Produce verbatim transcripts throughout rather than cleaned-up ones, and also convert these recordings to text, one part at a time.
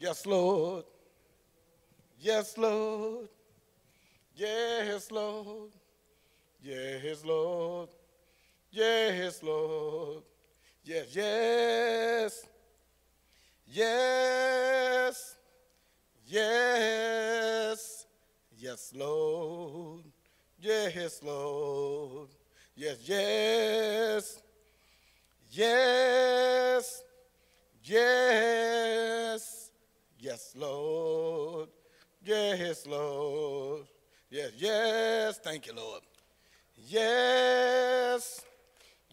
Yes, Lord. Yes, Lord. Yes, Lord. Yes, Lord. Yes, Lord. Yes, yes. Yes. Yes. Yes, Lord. Yes, Lord. Yes, yes. Yes. Yes. Yes, Lord. Yes, Lord. Yes, yes. Thank you, Lord. Yes.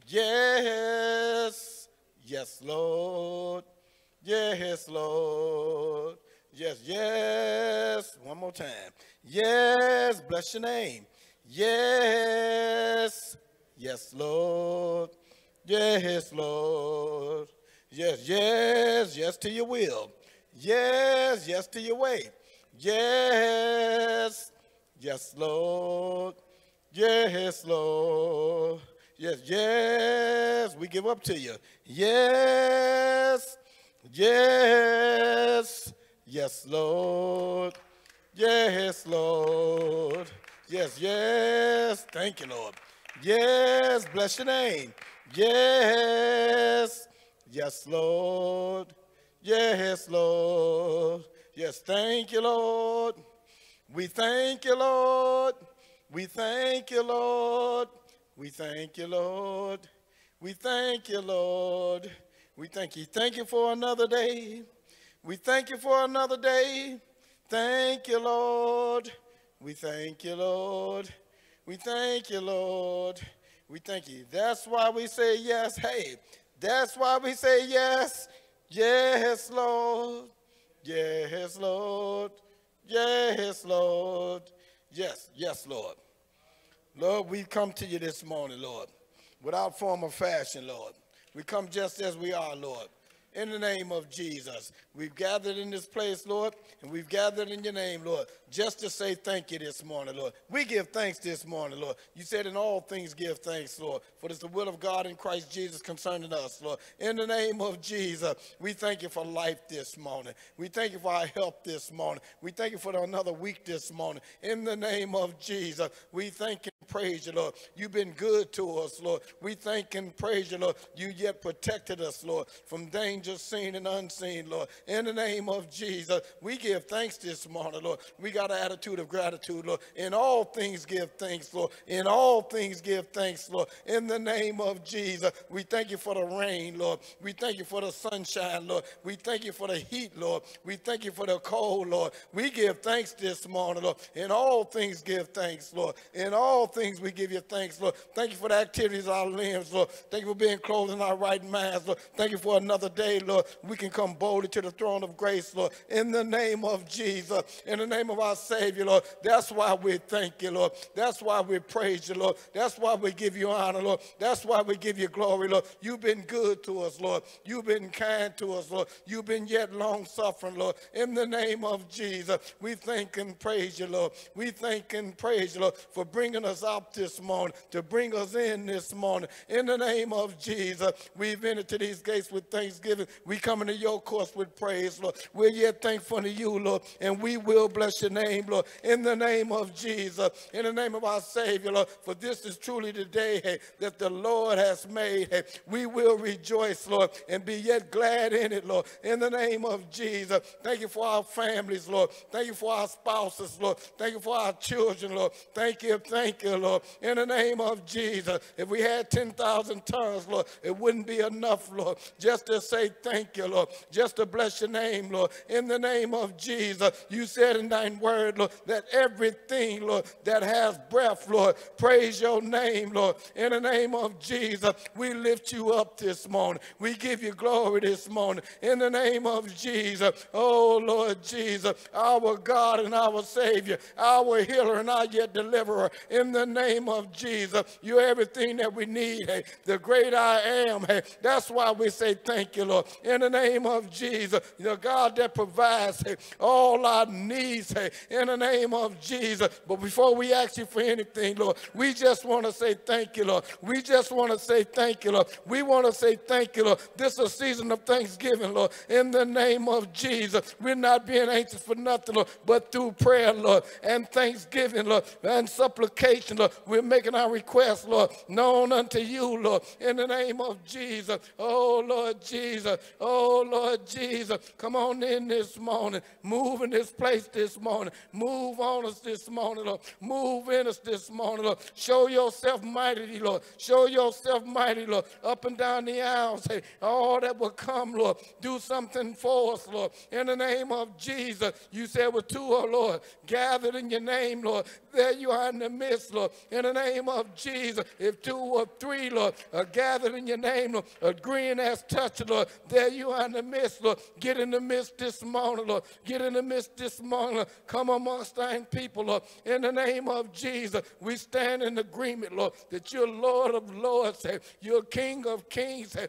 Yes. Yes, Lord. Yes, Lord. Yes, yes. One more time. Yes. Bless your name. Yes. Yes, Lord. Yes, Lord. Yes, yes. Yes to your will. Yes. Yes to your way. Yes. Yes, Lord. Yes, Lord. Yes, yes. We give up to you. Yes. Yes. Yes, Lord. Yes, Lord. Yes, yes. Thank you, Lord. Yes. Bless your name. Yes. Yes, Lord. Yes, Lord. Yes, thank you, Lord. We thank you, Lord. We thank you, Lord. We thank you, Lord. We thank you, Lord. We thank you. Thank you for another day. We thank you for another day. Thank you, Lord. We thank you, Lord. We thank you, Lord. We thank you. That's why we say yes. Hey, that's why we say yes. Yes, Lord. Yes, Lord. Yes, Lord. Yes, yes, Lord. Lord, we come to you this morning, Lord, without form or fashion, Lord. We come just as we are, Lord. In the name of Jesus, we've gathered in this place, Lord, and we've gathered in your name, Lord, just to say thank you this morning, Lord. We give thanks this morning, Lord. You said in all things give thanks, Lord, for it's the will of God in Christ Jesus concerning us, Lord. In the name of Jesus, we thank you for life this morning. We thank you for our help this morning. We thank you for another week this morning. In the name of Jesus, we thank you. Praise you, Lord. You've been good to us, Lord. We thank and praise you, Lord. You yet protected us, Lord, from danger seen and unseen, Lord. In the name of Jesus, we give thanks this morning, Lord. We got an attitude of gratitude, Lord. In all things give thanks, Lord. In all things give thanks, Lord. In the name of Jesus, we thank you for the rain, Lord. We thank you for the sunshine, Lord. We thank you for the heat, Lord. We thank you for the cold, Lord. We give thanks this morning, Lord. In all things give thanks, Lord. In all things things we give you thanks, Lord. Thank you for the activities of our limbs, Lord. Thank you for being clothed in our right minds, Lord. Thank you for another day, Lord. We can come boldly to the throne of grace, Lord. In the name of Jesus, in the name of our Savior, Lord. That's why we thank you, Lord. That's why we praise you, Lord. That's why we give you honor, Lord. That's why we give you glory, Lord. You've been good to us, Lord. You've been kind to us, Lord. You've been yet long-suffering, Lord. In the name of Jesus, we thank and praise you, Lord. We thank and praise you, Lord, for bringing us up this morning, to bring us in this morning. In the name of Jesus, we've entered to these gates with thanksgiving. We come into your courts with praise, Lord. We're yet thankful to you, Lord, and we will bless your name, Lord. In the name of Jesus, in the name of our Savior, Lord, for this is truly the day, hey, that the Lord has made. Hey, we will rejoice, Lord, and be yet glad in it, Lord. In the name of Jesus, thank you for our families, Lord. Thank you for our spouses, Lord. Thank you for our children, Lord. Thank you, thank you, Lord. In the name of Jesus, if we had ten thousand tongues, Lord, it wouldn't be enough, Lord, just to say thank you, Lord, just to bless your name, Lord. In the name of Jesus, you said in thine word, Lord, that everything, Lord, that has breath, Lord, praise your name, Lord. In the name of Jesus, we lift you up this morning. We give you glory this morning. In the name of Jesus, oh, Lord Jesus, our God and our Savior, our healer and our yet deliverer. In the name of Jesus. You're everything that we need, hey, the great I am. Hey, that's why we say thank you, Lord. In the name of Jesus, the God that provides, hey, all our needs, hey, in the name of Jesus. But before we ask you for anything, Lord, we just want to say thank you, Lord. We just want to say thank you, Lord. We want to say thank you, Lord. This is a season of thanksgiving, Lord. In the name of Jesus, we're not being anxious for nothing, Lord, but through prayer, Lord, and thanksgiving, Lord, and supplication, Lord, we're making our requests, Lord, known unto you, Lord, in the name of Jesus. Oh, Lord Jesus. Oh, Lord Jesus. Come on in this morning. Move in this place this morning. Move on us this morning, Lord. Move in us this morning, Lord. Show yourself mighty, Lord. Show yourself mighty, Lord. Up and down the aisles, hey, all that will come, Lord. Do something for us, Lord, in the name of Jesus. You said with two, oh, Lord, gathered in your name, Lord. There you are in the midst, Lord, in the name of Jesus. If two or three, Lord, are gathered in your name, Lord, agreeing as touch, Lord, there you are in the midst, Lord. Get in the midst this morning, Lord. Get in the midst this morning, Lord. Come amongst thine people, Lord, in the name of Jesus. We stand in agreement, Lord, that you're Lord of lords, hey, you're King of kings, hey.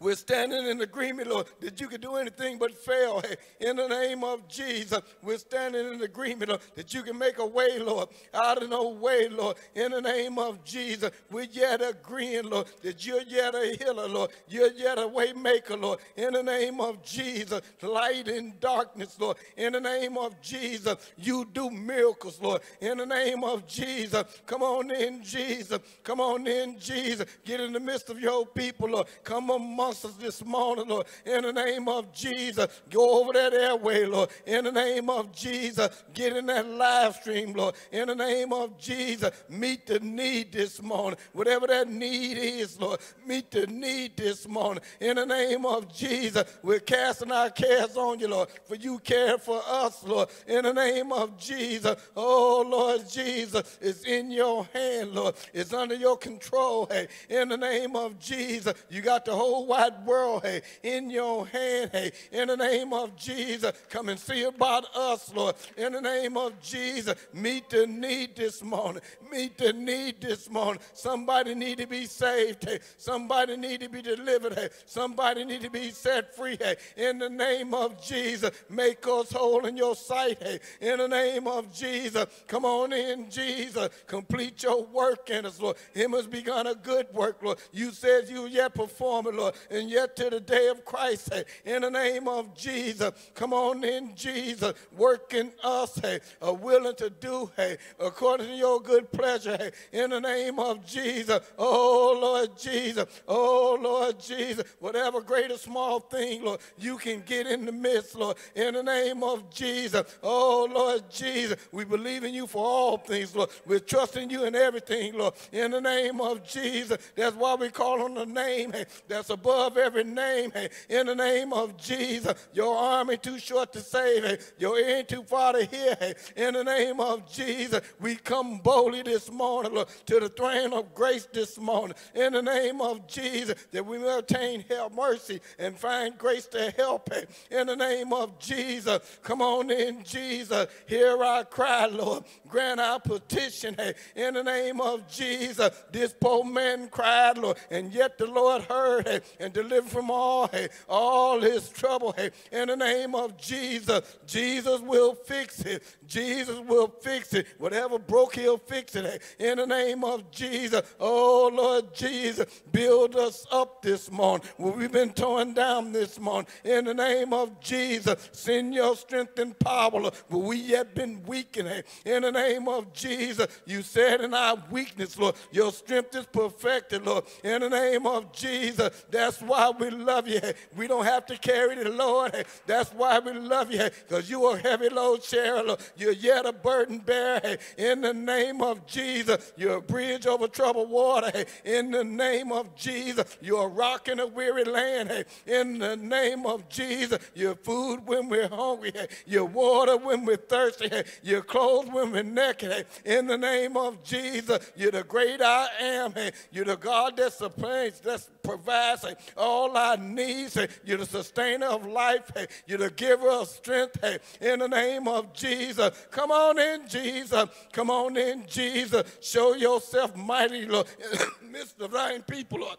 We're standing in agreement, Lord, that you can do anything but fail, hey, in the name of Jesus. We're standing in agreement, Lord, that you can make a way, Lord, out of no way, Lord, in the name of Jesus. We're yet agreeing, Lord, that you're yet a healer, Lord. You're yet a way maker, Lord, in the name of Jesus. Light in darkness, Lord, in the name of Jesus. You do miracles, Lord, in the name of Jesus. Come on in, Jesus. Come on in, Jesus. Get in the midst of your people, Lord. Come among this morning, Lord, in the name of Jesus. Go over that airway, Lord, in the name of Jesus. Get in that live stream, Lord, in the name of Jesus. Meet the need this morning, whatever that need is, Lord. Meet the need this morning, in the name of Jesus. We're casting our cares on you, Lord, for you care for us, Lord, in the name of Jesus. Oh, Lord Jesus, it's in your hand, Lord. It's under your control, hey, in the name of Jesus. You got the whole wide world, hey, in your hand, hey, in the name of Jesus. Come and see about us, Lord, in the name of Jesus. Meet the need this morning. Meet the need this morning. Somebody need to be saved, hey. Somebody need to be delivered, hey. Somebody need to be set free, hey, in the name of Jesus. Make us whole in your sight, hey, in the name of Jesus. Come on in, Jesus. Complete your work in us, Lord. Him has begun a good work, Lord. You said you yet perform it, Lord, and yet to the day of Christ, hey, in the name of Jesus. Come on in, Jesus. Work in us, hey, are willing to do, hey, according to your good pleasure, hey, in the name of Jesus. Oh, Lord Jesus. Oh, Lord Jesus. Whatever great or small thing, Lord, you can get in the midst, Lord, in the name of Jesus. Oh, Lord Jesus. We believe in you for all things, Lord. We're trusting you in everything, Lord, in the name of Jesus. That's why we call on the name, hey, that's above Above every name, hey, in the name of Jesus. Your arm ain't too short to save, hey, your ear ain't too far to hear, hey, in the name of Jesus. We come boldly this morning, Lord, to the throne of grace this morning, in the name of Jesus, that we may obtain help, mercy, and find grace to help, hey, in the name of Jesus. Come on in, Jesus. Hear our cry, Lord. Grant our petition, hey, in the name of Jesus. This poor man cried, Lord, and yet the Lord heard, hey, and deliver from all, hey, all his trouble, hey, in the name of Jesus. Jesus will fix it. Jesus will fix it. Whatever broke, he'll fix it, hey, in the name of Jesus. Oh, Lord Jesus, build us up this morning where we've been torn down this morning, in the name of Jesus. Send your strength and power, Lord, where we yet been weakened, hey, in the name of Jesus. You said in our weakness, Lord, your strength is perfected, Lord, in the name of Jesus. That's why we love you. Hey. We don't have to carry the Lord. Hey. That's why we love you, because hey, you are a heavy load sharer, Lord. You're yet a burden bearer. Hey. In the name of Jesus, you're a bridge over troubled water. Hey. In the name of Jesus, you're a rock in a weary land. Hey. In the name of Jesus, you're food when we're hungry. Hey. You're water when we're thirsty. Hey. You're clothes when we're naked. Hey. In the name of Jesus, you're the great I am. Hey. You're the God that supplies. That's provides all our needs. You're the sustainer of life. You're the giver of strength. In the name of Jesus, come on in, Jesus. Come on in, Jesus. Show yourself mighty, Lord, in the midst of thine people, Lord.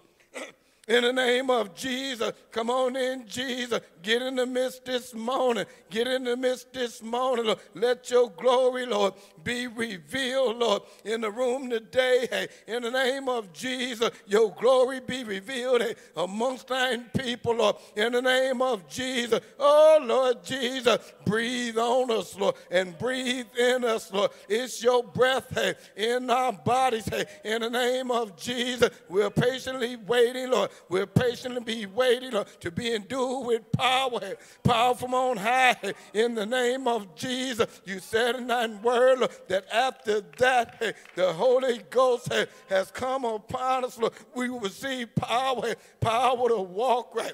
In the name of Jesus, come on in, Jesus. Get in the midst this morning. Get in the midst this morning, Lord. Let your glory, Lord, be revealed, Lord, in the room today. Hey, in the name of Jesus, your glory be revealed, hey, amongst thine people, Lord. In the name of Jesus, oh, Lord Jesus, breathe on us, Lord, and breathe in us, Lord. It's your breath, hey, in our bodies. Hey, in the name of Jesus, we're patiently waiting, Lord. We'll patiently be waiting, Lord, to be endued with power, power from on high. In the name of Jesus, you said in that word, Lord, that after that, the Holy Ghost has come upon us, Lord. We will receive power, power to walk right,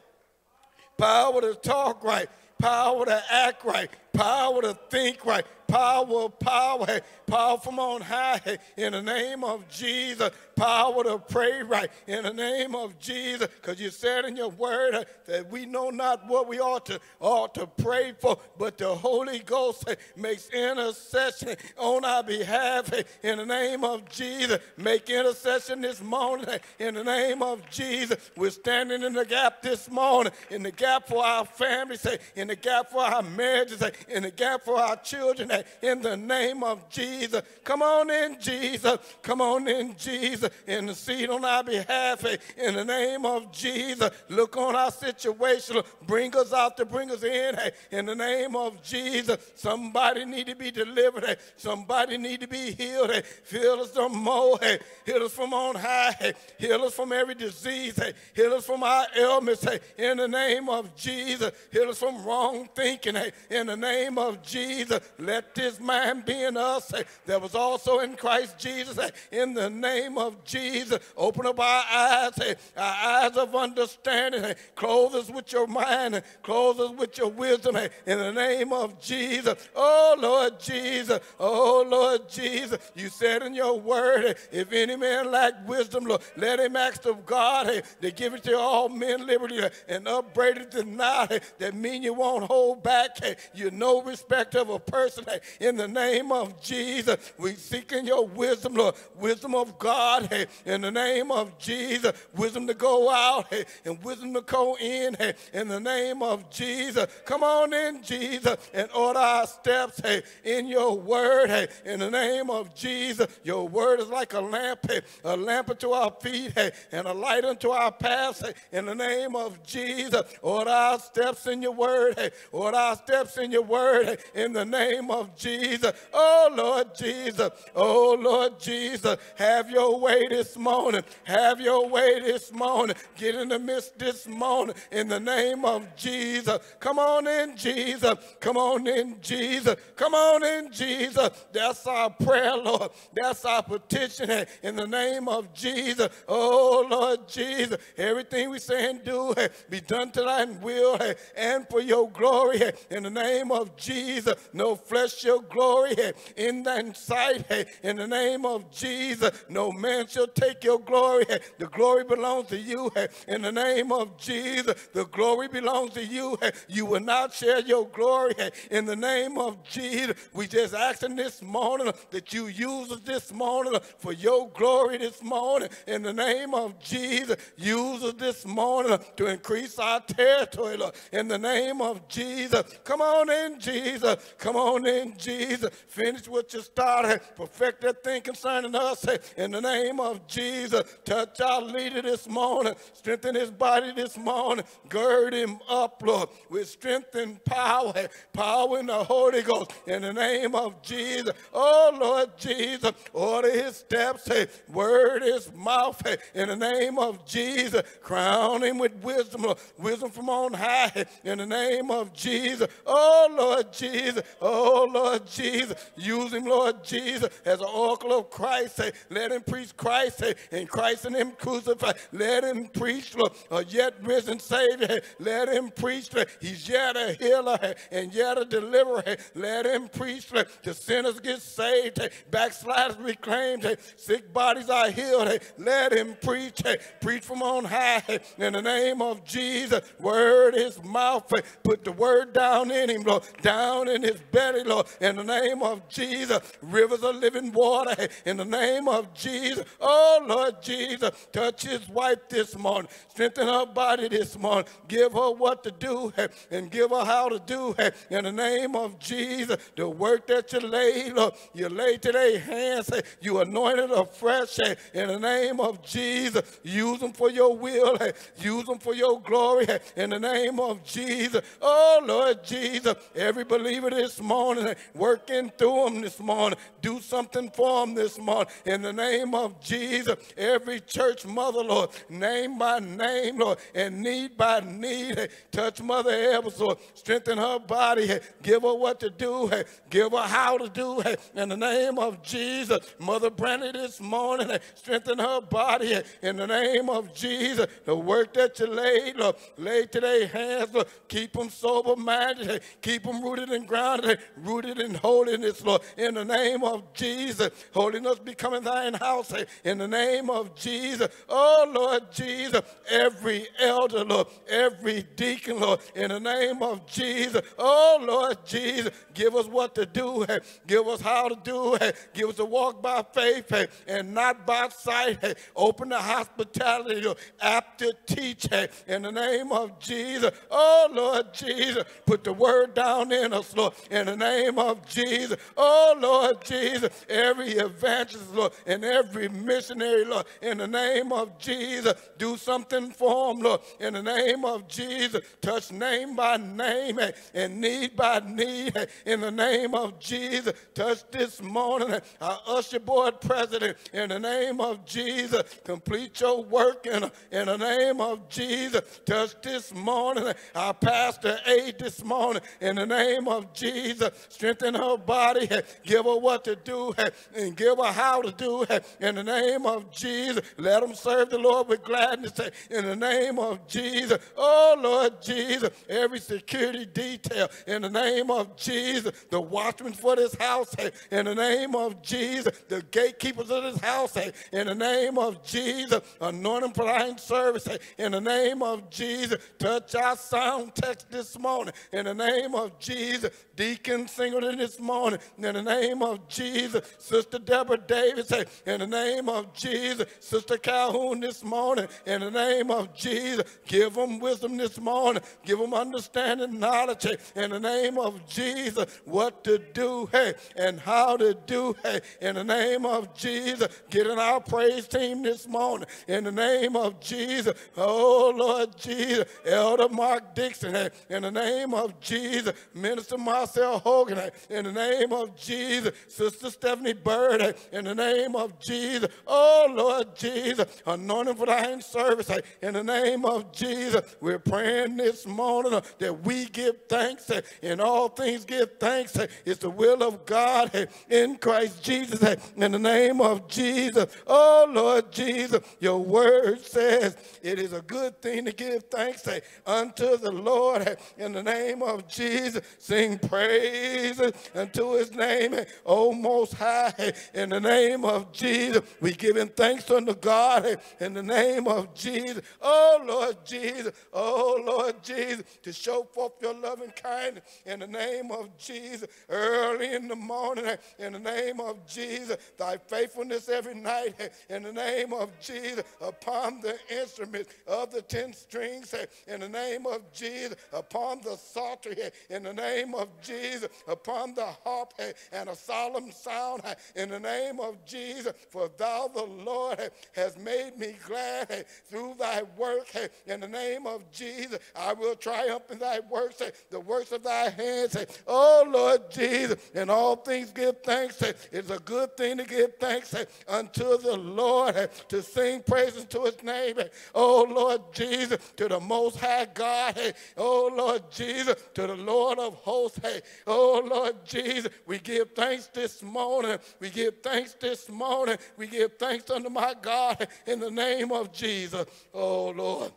power to talk right, power to act right, power to think right, power, power, power from on high, in the name of Jesus, power to pray right, in the name of Jesus, because you said in your word that we know not what we ought to, ought to pray for, but the Holy Ghost makes intercession on our behalf, in the name of Jesus. Make intercession this morning, in the name of Jesus. We're standing in the gap this morning, in the gap for our families, in the gap for our marriages, in the gap for our children, in the name of Jesus. Come on in, Jesus. Come on in, Jesus. Intercede on our behalf, in the name of Jesus. Look on our situation. Bring us out to bring us in, in the name of Jesus. Somebody need to be delivered. Somebody need to be healed. Heal us some more. Heal us from on high. Heal us from every disease. Heal us from our ailments, in the name of Jesus. Heal us from wrong thinking, in the name of Jesus. Let this mind be in us eh, that was also in Christ Jesus. Eh, in the name of Jesus, open up our eyes, eh, our eyes of understanding. Eh, clothe us with your mind, eh, clothe us with your wisdom. Eh, in the name of Jesus, oh Lord Jesus, oh Lord Jesus, you said in your word, eh, if any man lack wisdom, Lord, let him ask of God eh, to give it to all men liberally eh, and upbraid it not. Eh, that mean you won't hold back. Eh, you're no respect of a person. Hey, in the name of Jesus, we seek in your wisdom, Lord, wisdom of God. Hey, in the name of Jesus, wisdom to go out, hey, and wisdom to go in. Hey, in the name of Jesus, come on in, Jesus, and order our steps, hey, in your word. Hey, in the name of Jesus, your word is like a lamp, hey, a lamp unto our feet, hey, and a light unto our paths. Hey, in the name of Jesus, order our steps in your word. Hey, order our steps in your word. Hey, in the name of Jesus, oh Lord Jesus, oh Lord Jesus, have your way this morning, have your way this morning, get in the midst this morning, in the name of Jesus. Come on in, Jesus, come on in, Jesus, come on in, Jesus. That's our prayer, Lord, that's our petition, in the name of Jesus. Oh Lord Jesus, everything we say and do be done to thine will and for your glory, in the name of Jesus. No flesh shall glory in thine sight, in the name of Jesus. No man shall take your glory. The glory belongs to you, in the name of Jesus. The glory belongs to you. You will not share your glory, in the name of Jesus. We just asking this morning that you use us this morning for your glory this morning, in the name of Jesus. Use us this morning to increase our territory, in the name of Jesus. Come on in, Jesus. Come on in, Jesus. Finish what you started. Perfect that thing concerning us, in the name of Jesus. Touch our leader this morning. Strengthen his body this morning. Gird him up, Lord, with strength and power. Power in the Holy Ghost, in the name of Jesus. Oh, Lord Jesus, order his steps. Word his mouth, in the name of Jesus. Crown him with wisdom, Lord. Wisdom from on high, in the name of Jesus. Oh, Lord Lord Jesus. Oh, Lord Jesus. Use him, Lord Jesus, as an oracle of Christ. Hey. Let him preach Christ hey. and Christ and him crucified. Let him preach, Lord, a yet risen Savior. Hey. Let him preach. Hey. He's yet a healer hey. and yet a deliverer. Hey. Let him preach. Hey. The sinners get saved. Hey. Backsliders reclaimed. Hey. Sick bodies are healed. Hey. Let him preach. Hey. Preach from on high. Hey. In the name of Jesus. Word his mouth. Hey. Put the word down in him, Lord. Down in his belly, Lord. In the name of Jesus. Rivers of living water. Hey. In the name of Jesus. Oh, Lord Jesus. Touch his wife this morning. Strengthen her body this morning. Give her what to do. Hey. And give her how to do. Hey. In the name of Jesus. The work that you laid, Lord. You laid to their hands. Hey. You anointed her fresh. Hey. In the name of Jesus. Use them for your will. Hey. Use them for your glory. Hey. In the name of Jesus. Oh, Lord Jesus. Every believer this morning, hey. Working through them this morning. Do something for them this morning. In the name of Jesus. Every church mother, Lord. Name by name, Lord. And need by need. Hey. Touch Mother Evers, Lord. Strengthen her body. Hey. Give her what to do. Hey. Give her how to do. Hey. In the name of Jesus. Mother Brandy this morning. Hey. Strengthen her body. Hey. In the name of Jesus. The work that you laid, Lord. Lay to their hands, Lord. Keep them sober-minded. Hey. Keep them rooted and grounded. Hey. Rooted in holiness, Lord. In the name of Jesus. Holiness becoming thine house. Hey. In the name of Jesus. Oh, Lord Jesus. Every elder, Lord. Every deacon, Lord. In the name of Jesus. Oh, Lord Jesus. Give us what to do. Hey. Give us how to do. Hey. Give us a walk by faith hey. and not by sight. Hey. Open the hospitality, Lord. After teach. Hey. In the name of Jesus. Oh, Lord Jesus. Put the word down in us, Lord. In the name of Jesus. Oh, Lord Jesus. Every evangelist, Lord. And every missionary, Lord. In the name of Jesus. Do something for them, Lord. In the name of Jesus. Touch name by name hey. and need by need. Hey. In the name of Jesus. Touch this morning. Hey. Our usher board president. In the name of Jesus. Complete your work in, in the name of Jesus. Touch this morning. Our pastor aid this morning. In the name of Jesus. Strengthen her body. Give her what to do. And give her how to do. In the name of Jesus. Let them serve the Lord with gladness. In the name of Jesus. Oh, Lord Jesus. Every security detail. In the name of Jesus. The watchmen for this house. In the name of Jesus. The gatekeepers of this house. In the name of Jesus. Anointing for our service. In the name of Jesus. Touch our sound text this morning. In the name of Jesus. Deacon Singleton this morning. In the name of Jesus. Sister Deborah Davis. In the name of Jesus. Sister Calhoun this morning. In the name of Jesus. Give them wisdom this morning. Give them understanding, knowledge. In the name of Jesus. What to do hey, and how to do hey. In the name of Jesus. Get in our praise team this morning. In the name of Jesus. Oh, Lord Jesus. Elder Mark Dixon. Hey. In the name of Jesus. Minister Marcel Hogan. Hey. In the name of Jesus. Sister Stephanie Bird. Hey. In the name of Jesus. Oh, Lord Jesus. Anointing for thine service. Hey. In the name of Jesus. We're praying this morning uh, that we give thanks. Hey. In all things give thanks. Hey. It's the will of God hey. in Christ Jesus. Hey. In the name of Jesus. Oh, Lord Jesus. Your word says it is a good thing to give thanks hey, unto the Lord hey, in the name of Jesus. Sing praises unto his name, hey, O Most High, hey, in the name of Jesus. We give him thanks unto God hey, in the name of Jesus. Oh, Lord Jesus. Oh, Lord Jesus. To show forth your loving kindness in the name of Jesus. Early in the morning hey, in the name of Jesus. Thy faithfulness every night hey, in the name of Jesus. Upon the instrument of the ten strings hey, in the name of Jesus. Upon the psaltery hey, in the name of Jesus. Upon the harp hey, and a solemn sound hey, in the name of Jesus. For thou the Lord hey, has made me glad hey, through thy work hey, in the name of Jesus. I will triumph in thy works hey, the works of thy hands hey. Oh, Lord Jesus. In all things give thanks hey. It's a good thing to give thanks hey, unto the Lord hey, to sing praises to his name. Hey. Oh, Lord Jesus. To the Most High God. Hey. Oh, Lord Jesus. To the Lord Lord of hosts. Hey, oh Lord Jesus, we give thanks this morning. We give thanks this morning. We give thanks unto my God in the name of Jesus. Oh Lord,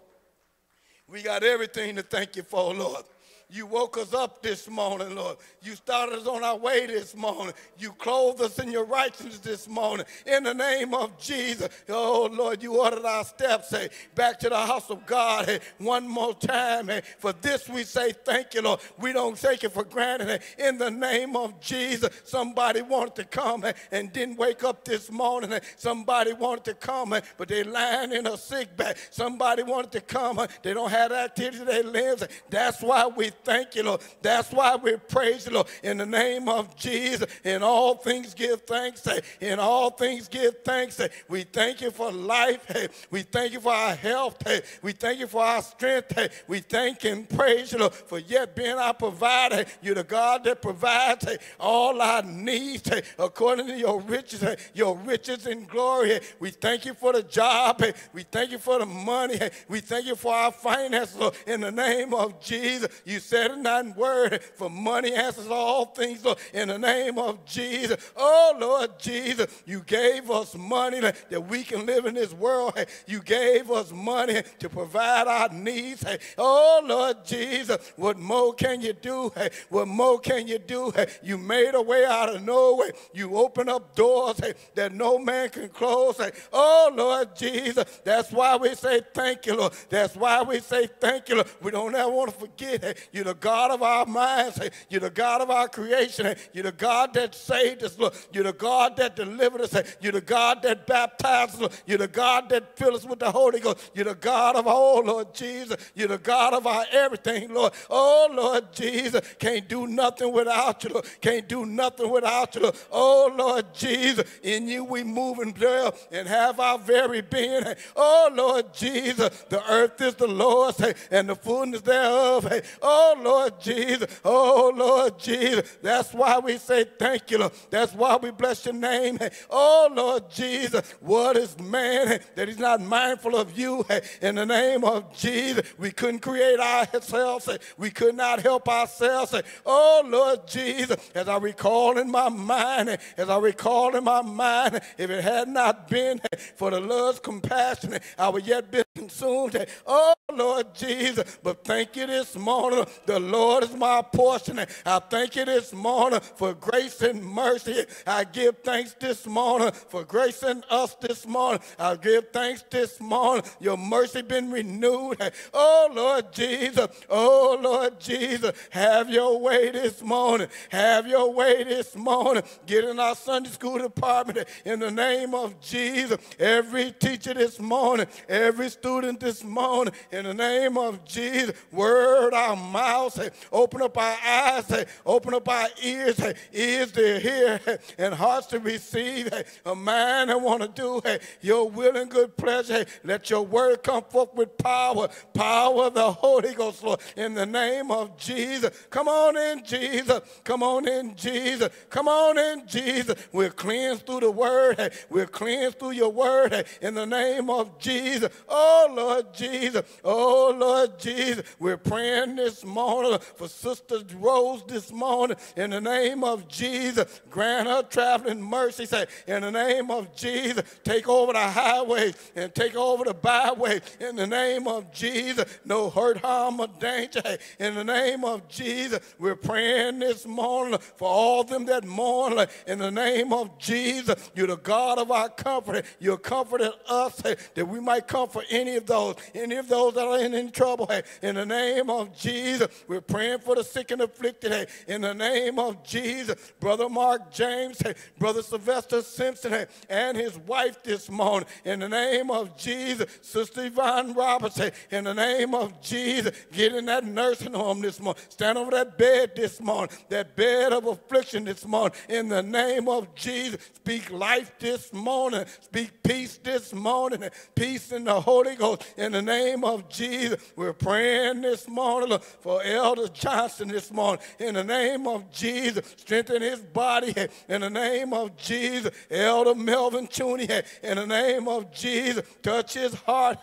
we got everything to thank you for, Lord. You woke us up this morning, Lord. You started us on our way this morning. You clothed us in your righteousness this morning. In the name of Jesus. Oh, Lord, you ordered our steps, hey, back to the house of God, hey, one more time. Hey. For this we say thank you, Lord. We don't take it for granted. Hey. In the name of Jesus, somebody wanted to come hey, and didn't wake up this morning. Hey. Somebody wanted to come, hey, but they're lying in a sick bed. Somebody wanted to come. Hey. They don't have activity in their limbs. Hey. That's why we thank you, Lord. That's why we praise you, Lord. In the name of Jesus, in all things give thanks. In all things give thanks. We thank you for life. We thank you for our health. We thank you for our strength. We thank and praise you, Lord, for yet being our provider. You're the God that provides all our needs according to your riches, your riches in glory. We thank you for the job. We thank you for the money. We thank you for our finances, Lord. In the name of Jesus, you said it not in word, for money answers all things, Lord, in the name of Jesus. Oh, Lord Jesus, you gave us money that we can live in this world. You gave us money to provide our needs. Oh, Lord Jesus, what more can you do? What more can you do? You made a way out of no way. You opened up doors that no man can close. Oh, Lord Jesus, that's why we say thank you, Lord. That's why we say thank you, Lord. We don't ever want to forget. You're the God of our minds. You're the God of our creation. You're the God that saved us, Lord. You're the God that delivered us. You're the God that baptized us, Lord. You're the God that filled us with the Holy Ghost. You're the God of all, Lord Jesus. You're the God of our everything, Lord. Oh, Lord Jesus, can't do nothing without you, Lord. Can't do nothing without you, Lord. Oh, Lord Jesus, in you we move and live and have our very being. Oh, Lord Jesus, the earth is the Lord's and the fullness thereof. Oh, Lord Jesus. Oh, Lord Jesus. That's why we say thank you, Lord. That's why we bless your name. Oh, Lord Jesus. What is man that he's not mindful of you? In the name of Jesus, we couldn't create ourselves. We could not help ourselves. Oh, Lord Jesus. As I recall in my mind, as I recall in my mind, if it had not been for the love's compassion, I would yet be consumed. Oh, Lord Jesus. But thank you this morning. The Lord is my portion. I thank you this morning for grace and mercy. I give thanks this morning for gracing us this morning. I give thanks this morning. Your mercy been renewed. Oh, Lord Jesus. Oh, Lord Jesus. Have your way this morning. Have your way this morning. Get in our Sunday school department in the name of Jesus. Every teacher this morning. Every student this morning in the name of Jesus. Word our mouths, open up our eyes, open up our ears, ears to hear and hearts to receive, a mind that want to do your will and good pleasure. Let your word come forth with power, power of the Holy Ghost, Lord, in the name of Jesus. Come on in, Jesus. Come on in, Jesus. Come on in, Jesus. We're cleansed through the word. We're cleansed through your word in the name of Jesus. Oh, Lord Jesus. Oh, Lord Jesus. We're praying this morning for Sister Rose this morning in the name of Jesus. Grant her traveling mercy, say, in the name of Jesus. Take over the highways and take over the byways in the name of Jesus. No hurt, harm, or danger in the name of Jesus. We're praying this morning for all them that mourn in the name of Jesus. You're the God of our comfort. You comforted us that we might comfort any of those, any of those that are in, in trouble in the name of Jesus. We're praying for the sick and afflicted, hey, in the name of Jesus. Brother Mark James, hey, Brother Sylvester Simpson, hey, and his wife this morning, in the name of Jesus. Sister Yvonne Roberts, hey, in the name of Jesus. Get in that nursing home this morning. Stand over that bed this morning, that bed of affliction this morning, in the name of Jesus. Speak life this morning. Speak peace this morning. Peace in the Holy Ghost, in the name of Jesus. We're praying this morning for for Elder Johnson this morning. In the name of Jesus, strengthen his body. In the name of Jesus, Elder Melvin Chooney. In the name of Jesus, touch his heart,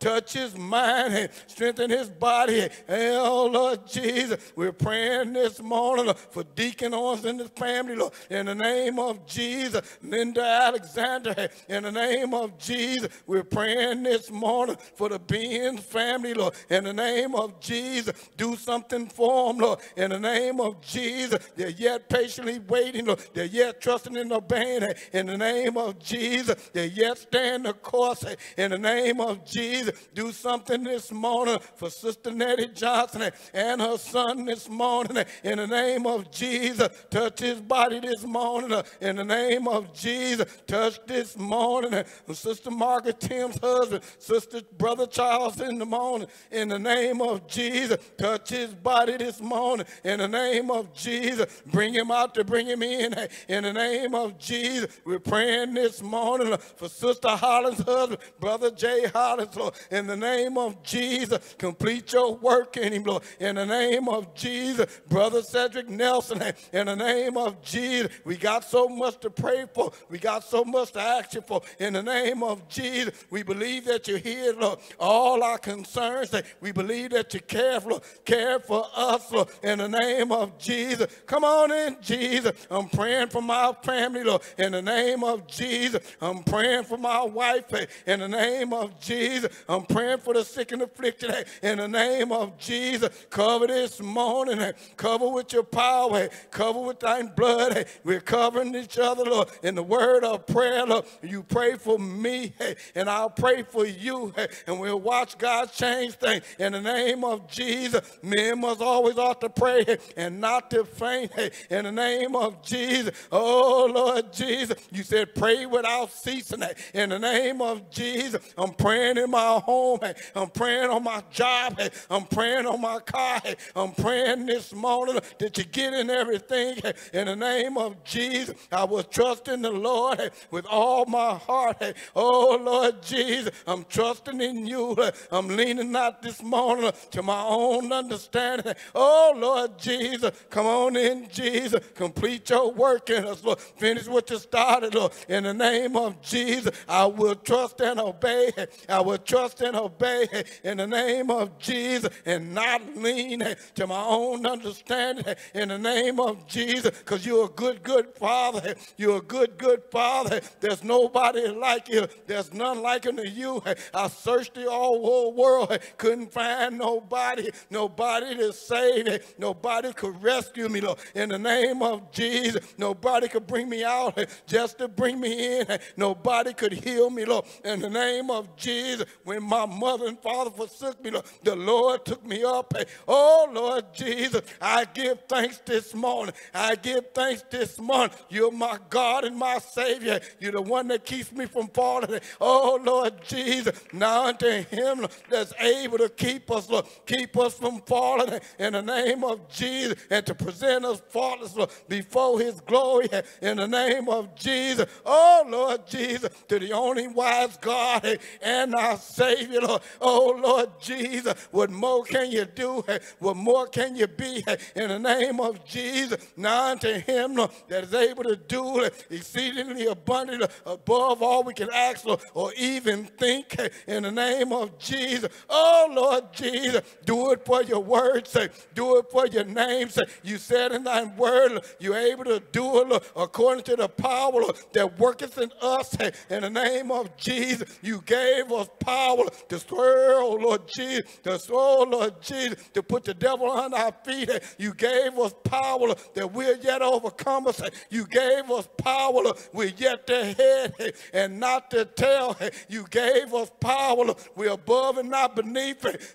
touch his mind, strengthen his body. Oh, Lord Jesus, we're praying this morning for Deacon Owens and his family, Lord. In the name of Jesus, Linda Alexander. In the name of Jesus, we're praying this morning for the Beans family, Lord. In the name of Jesus, do something for them, Lord. In the name of Jesus, they're yet patiently waiting, Lord. They're yet trusting and obeying. In the name of Jesus, they're yet staying the course. In the name of Jesus, do something this morning for Sister Nettie Johnson and her son this morning. In the name of Jesus, touch his body this morning. In the name of Jesus, touch this morning. Sister Margaret Tim's husband, Sister Brother Charles in the morning. In the name of Jesus, touch his body this morning. In the name of Jesus, bring him out to bring him in. In the name of Jesus, we're praying this morning for Sister Holland's husband, Brother Jay Hollins, Lord. In the name of Jesus, complete your work in him, Lord. In the name of Jesus, Brother Cedric Nelson. In the name of Jesus, we got so much to pray for. We got so much to ask you for. In the name of Jesus, we believe that you hear, Lord, all our concerns. We believe that you care, Lord. Care for us, Lord. In the name of Jesus, come on in, Jesus. I'm praying for my family, Lord. In the name of Jesus, I'm praying for my wife. In the name of Jesus, I'm praying for the sick and afflicted. In the name of Jesus, cover this morning. Cover with your power. Cover with thine blood. We're covering each other, Lord. In the word of prayer, Lord, you pray for me, and I'll pray for you, and we'll watch God change things. In the name of Jesus, men must always ought to pray and not to faint. In the name of Jesus, oh, Lord Jesus, you said pray without ceasing. In the name of Jesus, I'm praying in my home. I'm praying on my job. I'm praying on my car. I'm praying this morning that you get in everything. In the name of Jesus, I will trust in the Lord with all my heart. Oh, Lord Jesus, I'm trusting in you. I'm leaning out this morning to my own understanding. Oh, Lord Jesus, come on in, Jesus. Complete your work in us, Lord. Finish what you started, Lord. In the name of Jesus, I will trust and obey. I will trust and obey in the name of Jesus and not lean to my own understanding in the name of Jesus, because you're a good, good Father. You're a good, good Father. There's nobody like you. There's none like unto you. I searched the whole world. Couldn't find nobody. Nobody to save it. Nobody could rescue me, Lord. In the name of Jesus, nobody could bring me out just to bring me in. Nobody could heal me, Lord. In the name of Jesus, when my mother and father forsook me, Lord, the Lord took me up. Oh, Lord Jesus, I give thanks this morning. I give thanks this morning. You're my God and my Savior. You're the one that keeps me from falling. Oh, Lord Jesus, now unto him that's able to keep us, Lord, keep us from falling in the name of Jesus and to present us faultless, Lord, before his glory in the name of Jesus. Oh, Lord Jesus, to the only wise God and our Savior, Lord. Oh, Lord Jesus, what more can you do? What more can you be? In the name of Jesus, now unto him, Lord, that is able to do exceedingly abundantly above all we can ask, Lord, or even think in the name of Jesus. Oh, Lord Jesus, do it for your word's sake. Do it for your name's sake. You said in thine word, Lord, you're able to do it, Lord, according to the power, Lord, that worketh in us. In the name of Jesus, you gave us power to swirl, Lord Jesus, to swirl, Lord Jesus, to put the devil on our feet. You gave us power that we're yet overcomers. You gave us power, Lord, we're yet the head and not the tail. You gave us power, we're above and not beneath.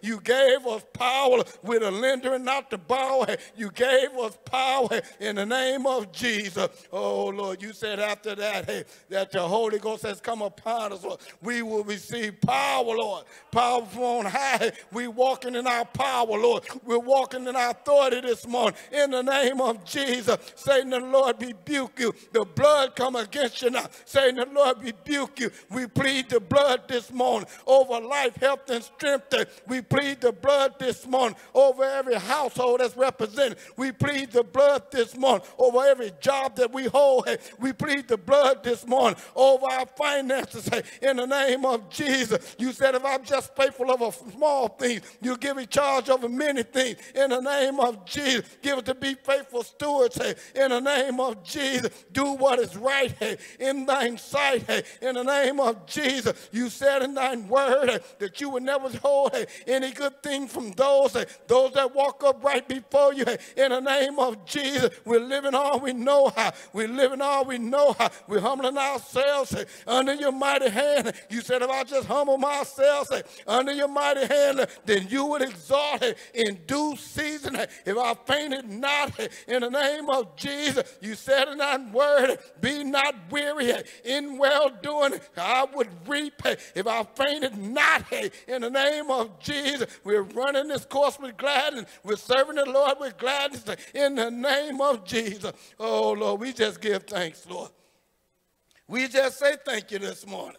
You gave us power, we're the lender and not the borrower. You gave us power in the name of Jesus. Oh, Lord, you said after that, hey, that the Holy Ghost has come upon us, Lord. We will receive power, Lord. Power from on high. We're walking in our power, Lord. We're walking in our authority this morning. In the name of Jesus, Satan, the Lord rebuke you. The blood come against you now. Satan, the Lord rebuke you. We plead the blood this morning over life, health, and strength. We plead the blood this morning morning over every household that's represented. We plead the blood this morning over every job that we hold. We plead the blood this morning over our finances in the name of Jesus. You said if I'm just faithful over small things, you give me charge over many things in the name of Jesus. Give it to be faithful stewards in the name of Jesus. Do what is right in thine sight in the name of Jesus. You said in thine word that you would never hold any good thing from those those that walk up right before you in the name of Jesus. We're living all we know how. We're living all we know how. We're humbling ourselves under your mighty hand. You said if I just humble myself under your mighty hand, then you would exalt in due season. If I fainted not in the name of Jesus, you said in that word, be not weary in well-doing. I would reap if I fainted not in the name of Jesus. We're running this course with gladness. We're serving the Lord with gladness in the name of Jesus. Oh, Lord, we just give thanks, Lord. We just say thank you this morning.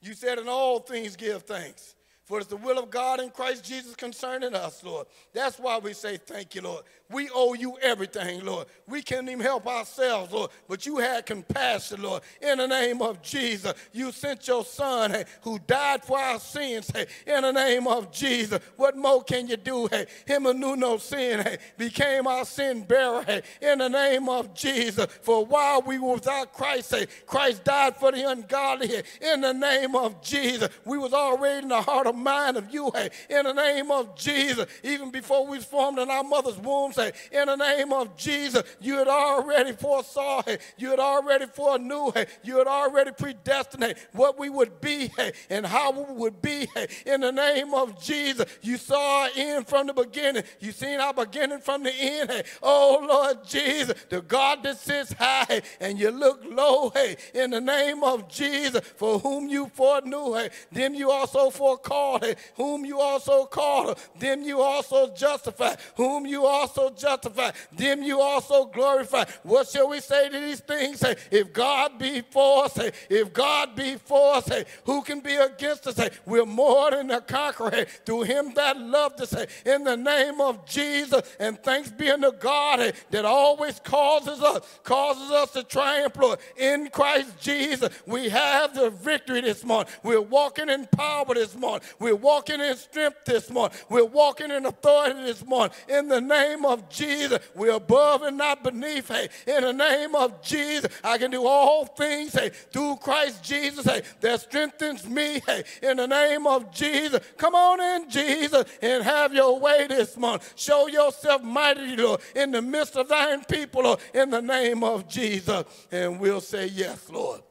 You said in all things give thanks. For it's the will of God in Christ Jesus concerning us, Lord. That's why we say thank you, Lord. We owe you everything, Lord. We can't even help ourselves, Lord. But you had compassion, Lord. In the name of Jesus, you sent your son hey, who died for our sins. Hey, in the name of Jesus, what more can you do? Hey, him who knew no sin hey, became our sin bearer. Hey, in the name of Jesus, for while we were without Christ, hey, Christ died for the ungodly. Hey, in the name of Jesus, we was already in the heart of mind of you. Hey, in the name of Jesus, even before we was formed in our mother's womb. In the name of Jesus, you had already foresaw, you had already foreknew, you had already predestinated what we would be and how we would be. In the name of Jesus, you saw our end from the beginning. You seen our beginning from the end. Oh, Lord Jesus, the God that sits high and you look low. In the name of Jesus, for whom you foreknew, them you also forecalled, whom you also called, them you also justified, whom you also justified, them you also glorify. What shall we say to these things? If God be for us, if God be for us, who can be against us? We're more than a conqueror through him that loved us. In the name of Jesus, and thanks be unto God that always causes us, causes us to triumph, Lord. In Christ Jesus, we have the victory this morning. We're walking in power this morning. We're walking in strength this morning. We're walking in authority this morning. In the name of Jesus, we're above and not beneath. Hey, in the name of Jesus, I can do all things hey, through Christ Jesus hey, that strengthens me. Hey, in the name of Jesus, come on in, Jesus, and have your way this month. Show yourself mighty, Lord, in the midst of thine people, Lord, in the name of Jesus. And we'll say yes, Lord.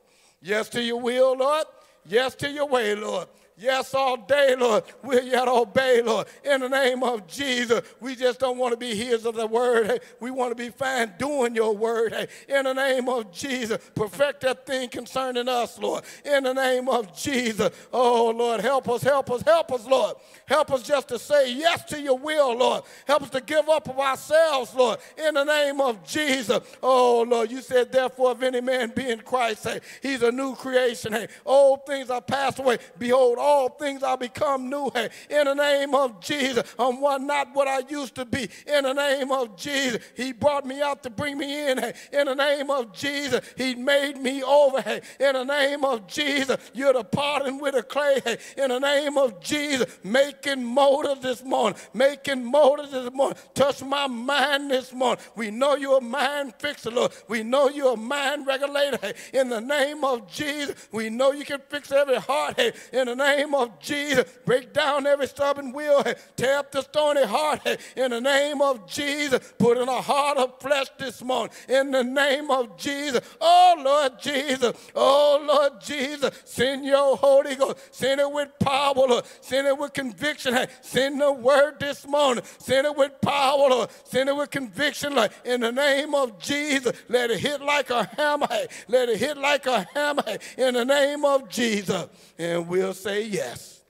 Yes to your will, Lord. Yes to your way, Lord. Yes, all day, Lord. We're yet obey, Lord. In the name of Jesus, we just don't want to be hearers of the word. Hey. We want to be fine doing your word. Hey. In the name of Jesus, perfect that thing concerning us, Lord. In the name of Jesus, oh, Lord, help us, help us, help us, Lord. Help us just to say yes to your will, Lord. Help us to give up of ourselves, Lord. In the name of Jesus, oh, Lord, you said, therefore, if any man be in Christ, hey, he's a new creation. Hey. Old things are passed away. Behold, all All things I become new. Hey, in the name of Jesus, I'm one, not what I used to be. In the name of Jesus, he brought me out to bring me in. Hey, in the name of Jesus, he made me over. Hey, in the name of Jesus, you're the parting with the clay. Hey, in the name of Jesus, making molders this morning, making molders this morning. Touch my mind this morning. We know you're a mind fixer, Lord. We know you're a mind regulator. Hey, in the name of Jesus, we know you can fix every heart. Hey, in the name of Jesus, break down every stubborn will, hey, tear up the stony heart, hey, in the name of Jesus, put in a heart of flesh this morning, in the name of Jesus, oh Lord Jesus, oh Lord Jesus, send your Holy Ghost, send it with power, Lord. Send it with conviction, hey. Send the word this morning, send it with power, Lord. Send it with conviction, Lord. In the name of Jesus, let it hit like a hammer, hey. Let it hit like a hammer, hey. In the name of Jesus, and we'll say yes.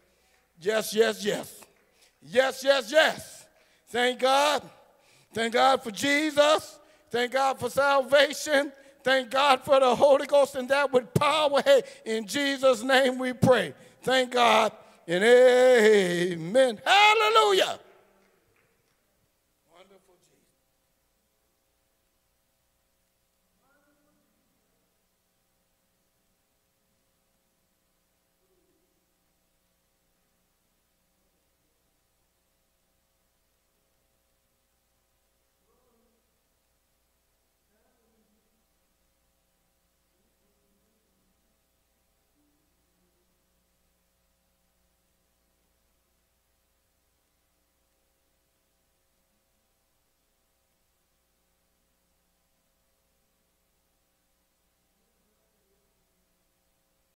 Yes, yes, yes. Yes, yes, yes. Thank God. Thank God for Jesus. Thank God for salvation. Thank God for the Holy Ghost and that with power. Hey, in Jesus' name we pray. Thank God and amen. Hallelujah.